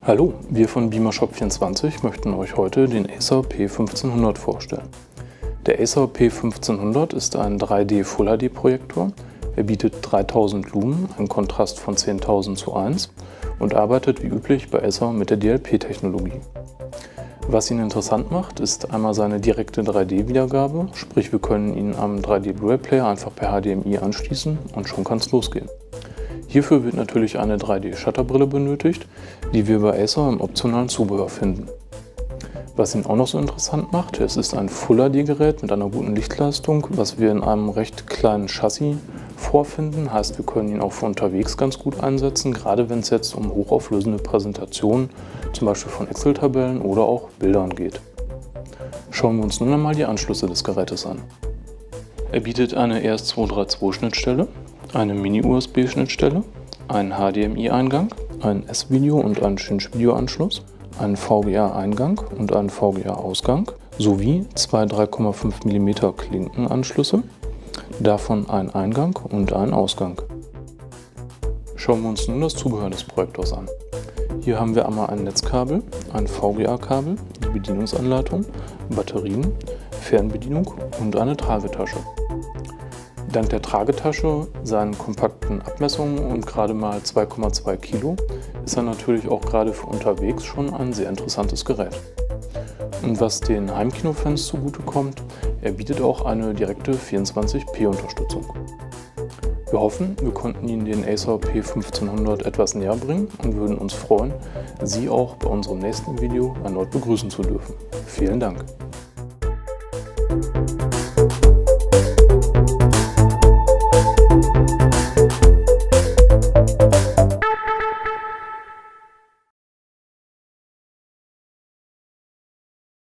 Hallo, wir von Beamer Shop 24 möchten euch heute den Acer P1500 vorstellen. Der Acer P1500 ist ein 3D Full HD Projektor. Er bietet 3000 Lumen, einen Kontrast von 10.000:1 und arbeitet wie üblich bei Acer mit der DLP-Technologie. Was ihn interessant macht, ist einmal seine direkte 3D-Wiedergabe, sprich wir können ihn am 3D-Blu-ray-Player einfach per HDMI anschließen und schon kann es losgehen. Hierfür wird natürlich eine 3D-Shutterbrille benötigt, die wir bei Acer im optionalen Zubehör finden. Was ihn auch noch so interessant macht, es ist ein Full-HD-Gerät mit einer guten Lichtleistung, was wir in einem recht kleinen Chassis vorfinden. Heißt, wir können ihn auch für unterwegs ganz gut einsetzen, gerade wenn es jetzt um hochauflösende Präsentationen, zum Beispiel von Excel-Tabellen oder auch Bildern geht. Schauen wir uns nun einmal die Anschlüsse des Gerätes an. Er bietet eine ES232-Schnittstelle, eine Mini-USB-Schnittstelle, einen HDMI-Eingang, einen S-Video- und einen Cinch-Video-Anschluss, einen VGA-Eingang und einen VGA-Ausgang sowie zwei 3,5 mm Klinkenanschlüsse, davon ein Eingang und ein Ausgang. Schauen wir uns nun das Zubehör des Projektors an. Hier haben wir einmal ein Netzkabel, ein VGA-Kabel, die Bedienungsanleitung, Batterien, Fernbedienung und eine Tragetasche. Dank der Tragetasche, seinen kompakten Abmessungen und gerade mal 2,2 Kilo ist er natürlich auch gerade für unterwegs schon ein sehr interessantes Gerät. Und was den Heimkinofans zugutekommt, er bietet auch eine direkte 24p-Unterstützung. Wir hoffen, wir konnten Ihnen den Acer P1500 etwas näher bringen und würden uns freuen, Sie auch bei unserem nächsten Video erneut begrüßen zu dürfen. Vielen Dank!